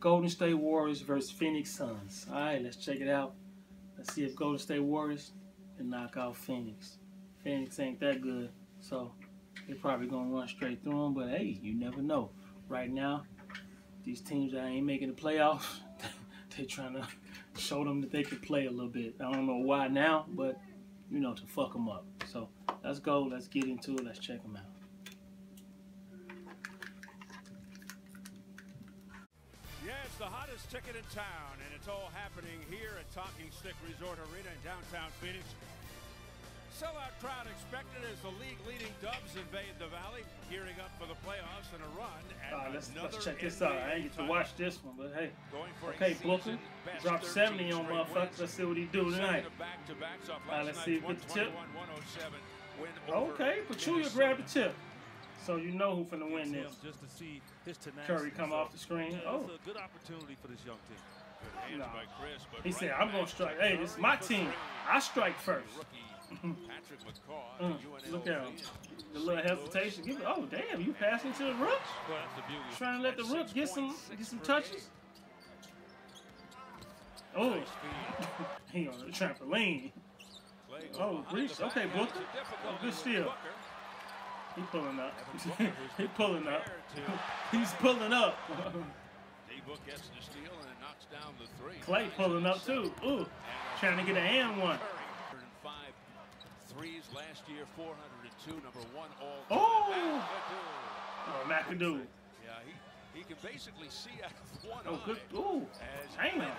Golden State Warriors versus Phoenix Suns. All right, let's check it out. Let's see if Golden State Warriors can knock out Phoenix. Phoenix ain't that good, so they're probably going to run straight through them. But, hey, you never know. Right now, these teams that ain't making the playoffs, they're trying to show them that they can play a little bit. I don't know why now, but, you know, to fuck them up. So let's go. Let's get into it. Let's check them out. The hottest ticket in town, and it's all happening here at Talking Stick Resort Arena in downtown Phoenix. Sellout crowd expected as the league-leading Dubs invade the Valley, gearing up for the playoffs and a run. Let's check this out. I didn't get to watch this one, but hey. Okay, Brooklyn dropped 70 on motherfuckers. Let's see what he do tonight. All right, let's see if it's the tip. Okay, Pachulia grabbed the tip. So you know who's going to win this. Just to see his Curry come off the screen. Oh, a good opportunity for this young team. Good hands by Chris, but he said, "I'm going to strike. Hey, this is my team. I strike first." Patrick McCaw, look at him. The little hesitation. Give it. Oh, damn! You passing to the rook? Trying to let the rook get some touches. Oh, he on the trampoline. Oh, Reese. Okay, Booker. Oh, good steal. He pulling up. He pulling up. He's pulling up. D-Book gets the steal and it knocks down the three. Klay pulling up too. Ooh, trying to get an and one. 105 threes last year, 402, number one all. Oh, McAdoo. Yeah, he can basically see out of one. Oh, good. Ooh, damn.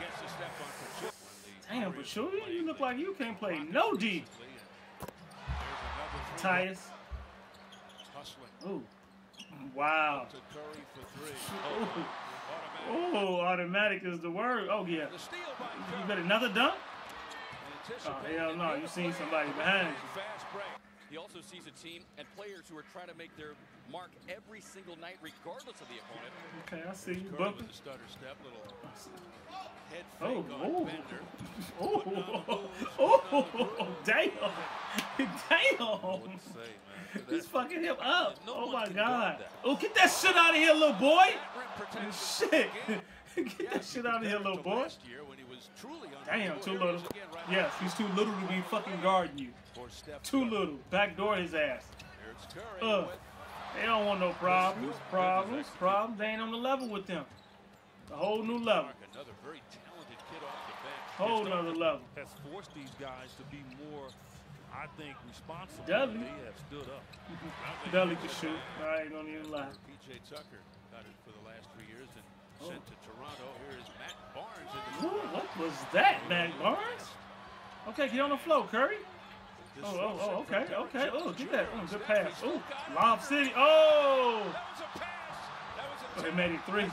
Damn, Pachulia, you look like you can't play no D. Tyus. Oh, wow. Oh, automatic is the word. Oh, yeah. You got another dunk? Oh, hell no. You seen somebody behind you. He also sees a team and players who are trying to make their mark every single night, regardless of the opponent. Okay, I see you. Bumping. Oh, damn. Damn. He's fucking him up. Oh, my God. Oh, get that shit out of here, little boy. Shit. Get that shit out of here, little boy. Damn, too little. Yes, he's too little to be fucking guarding you. Too little. Backdoor his ass. They don't want no problems. Problems. They ain't on the level with them. A whole new level. Another very talented kid off the bench. Whole nother level. That's forced these guys to be more, I think, responsible. Dudley. They have stood up. Dudley can shoot. I ain't gonna even lie. PJ Tucker got it for the last 3 years and sent to Toronto. Here is Matt Barnes. Ooh, what was that, Matt Barnes? Okay, get on the floor, Curry. Oh, okay, okay. Oh, get that. Oh, good pass. Oh, Lob City. Oh! But they made it three.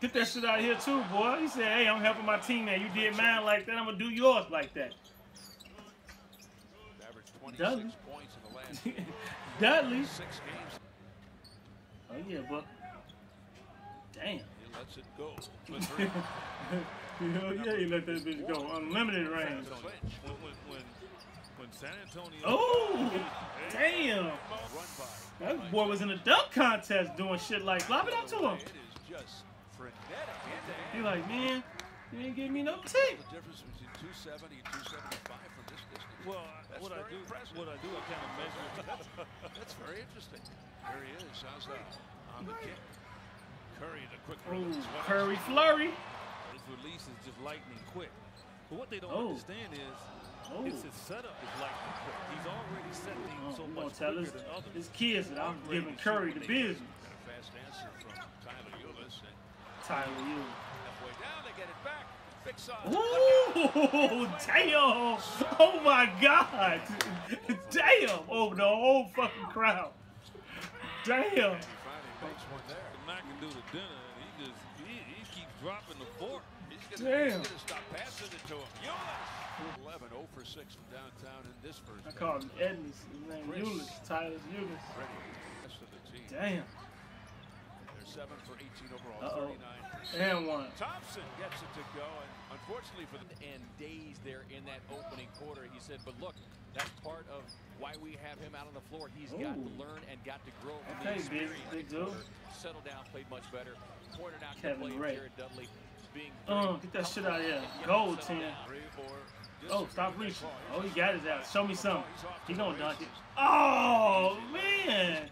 Get that shit out of here, too, boy. He said, hey, I'm helping my teammate. You did mine like that. I'm going to do yours like that. Dudley. Dudley. Oh, yeah, Buck. Damn. Let's it go. Hell yeah, he let that bitch go. Unlimited range. When San Antonio. Oh, damn. That boy was in a dunk contest doing shit like lob it up to him. He like, man, you ain't give me no tape. The difference between 270 and 275 from this distance. Well, what I do, I kind of measure. That's very interesting. There he is. How's that? On the kick. Curry, the quick release. Curry flurry. His release is just lightning quick. But what they don't understand is it's his setup is lightning quick. He's already set things so much quicker than others. His kids that I'm giving Curry the business. Got a fast answer from Tyler Ulis. Halfway down, they get it back. Fix off. Ooh, damn. Oh, my God. Damn. Oh, the whole fucking crowd. Damn. McAdoo to dinner, and he keeps dropping the fork. He's going to stop passing it to him. Ulis! 11, 0 for 6 from downtown in this first. I call him Edmonds. His name is Ulis. Tyler's Ulis. Damn. They're 7 for 18 overall, 39. And one. Thompson gets it to go, and unfortunately for them, and days there in that opening quarter, he said, but look, that's part of why we have him out on the floor. He's got to learn and got to grow from the experience. Settled down, played much better. Pointed out Kevin Ray. Jared Dudley being get that shit out of here. Gold team. Oh, stop reaching. Oh, he got his ass. Show me something. He gonna dunk it. Oh, man.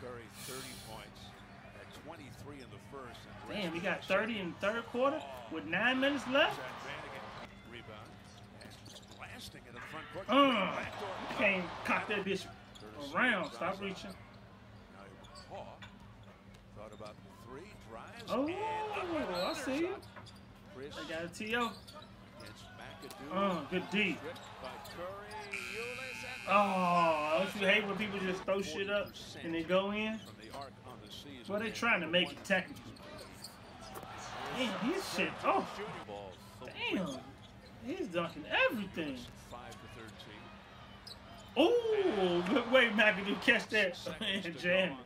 Curry, 30 points. 23 in the first. Damn, he got 30 in the third quarter with 9 minutes left. Rebound and blasting it in the front court. You can't cock that bitch around. Stop reaching. Now McCaw thought about three drives. Oh, I see you. I got a TO. Good D. Oh, don't you hate when people just throw shit up and they go in? Well, they're trying to make it technical. Damn, he's shit. Oh, damn. He's dunking everything. Oh, good way, Mac, to catch that. Man, jam.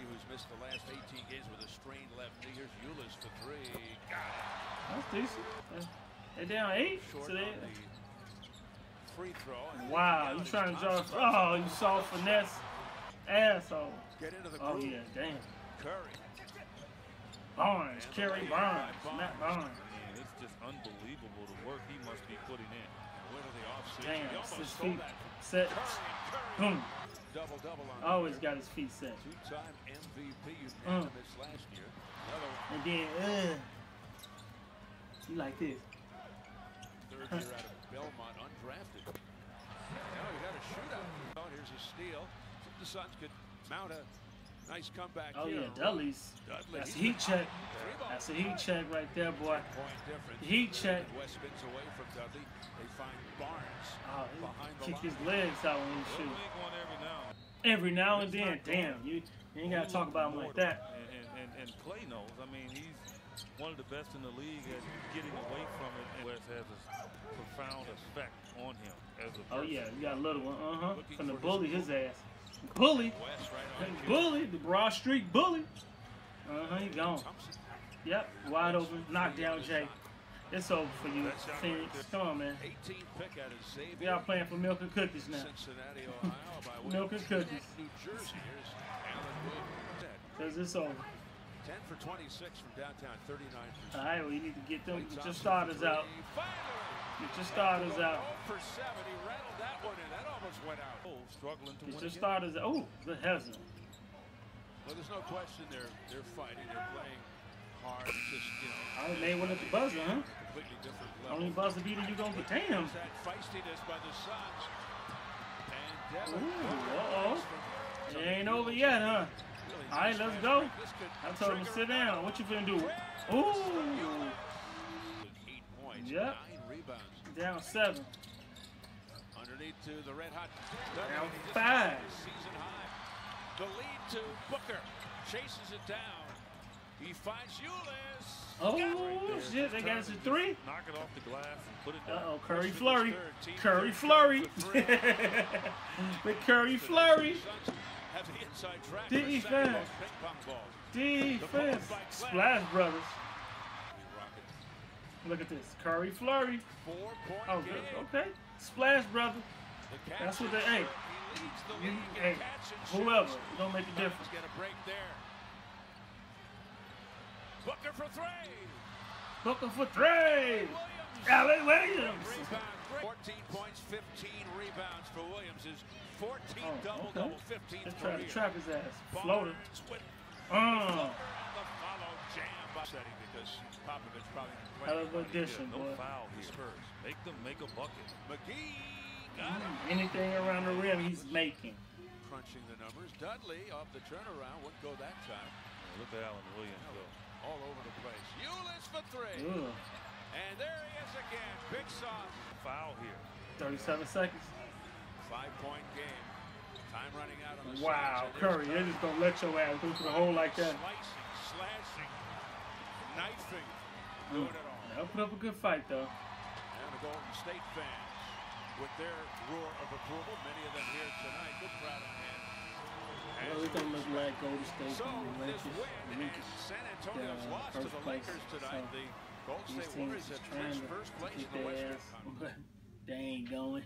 Who's missed the last 18 games with a strained left knee. Here's Ulis for three. Got it. That's decent. They're down 8 today. Free throw. And wow, you trying to draw? Oh, you saw finesse, asshole. Get into the oh group. Yeah, damn. Curry. Barnes, Kerry Barnes, Matt Barnes. Man, it's just unbelievable the work he must be putting in. Win of the offseason. Damn, 6 feet set. Boom. Double on always got his feet set. Two-time MVP unanimous last year. And then, you like this. Third year out of Belmont, undrafted. Now we got a shootout. Oh, here's a steal. The Suns could mount a nice comeback. Oh, here. Yeah, Dudley's. Dudley. That's a heat check. That's a heat check right there, boy. Heat check. West spins away from Dudley. They find Barnes. Oh, behind the kick line. His legs out when he shoots. Every now and then. Damn, you ain't got to talk about him like that. And Klay knows. I mean, he's one of the best in the league at getting away from it. And West has a profound effect on him as a person. Oh, yeah, you got a little one. From the bully, his ass. Bully, right bully, the Broad Street bully. He gone. Yep, wide open, knockdown, Jay. It's over for you, Phoenix. Come on, man. We are playing for milk and cookies now. Milk and cookies. Because it's over. 10 for 26 from downtown, 39. All right, well, you need to get them. Get your starters out. Get your starters out. Get your starters out. Oh, the hazard. Well, there's no question they're fighting. They're playing hard. It's just, you know. I only made one at the buzzer, huh? Completely different level. Only buzzer beater you're going to put down. That feistiness by the Suns. It ain't over yet, huh? All right, let's go. I told him to sit down. What you finna do? Ooh. Yep. Down 7. Underneath to the red hot. Down 5. The lead to Booker. Chases it down. He finds Ulis. Oh, shit. They got us a 3. Knock it off the glass and put it down. Uh-oh, Curry Flurry. Curry Flurry. The Curry Flurry. Have the inside track. Defense. Defense. Splash Brothers. Look at this. Curry Flurry. Oh, good. Okay. Splash Brothers. That's what they ain't. Hey, whoever. Don't make a difference. Booker for 3. Booker for 3. Alan Williams. 14 points, 15 rebounds for Williams. Is 14 double-double, 15. Let's try to trap his ass. Floater. Hell of an addition, boy. Make them make a bucket. McGee got it. Anything around the rim, he's making. Crunching the numbers. Dudley off the turnaround. Wouldn't go that time. Look at Alan Williams go. All over the place. Ulis for 3. Ooh. And there he is again. Big sauce. Foul here. 37 seconds. 5-point game. Time running out on the wow, sides. Curry, they're just going to let your ass go through the hole like that. Slicing, slashing, knifing. Doing it all. They'll put up a good fight, though. And the Golden State fans with their roar of approval. Many of them here tonight. Good crowd at hand. Well, we're going to look like Golden State and the Lakers, first place. So these teams is trying to get their ass, but they ain't going.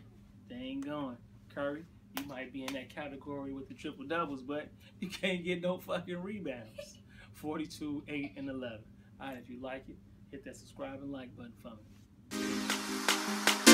They ain't going. Curry, you might be in that category with the triple-doubles, but you can't get no fucking rebounds. 42, 8, and 11. All right, if you like it, hit that subscribe and like button for me.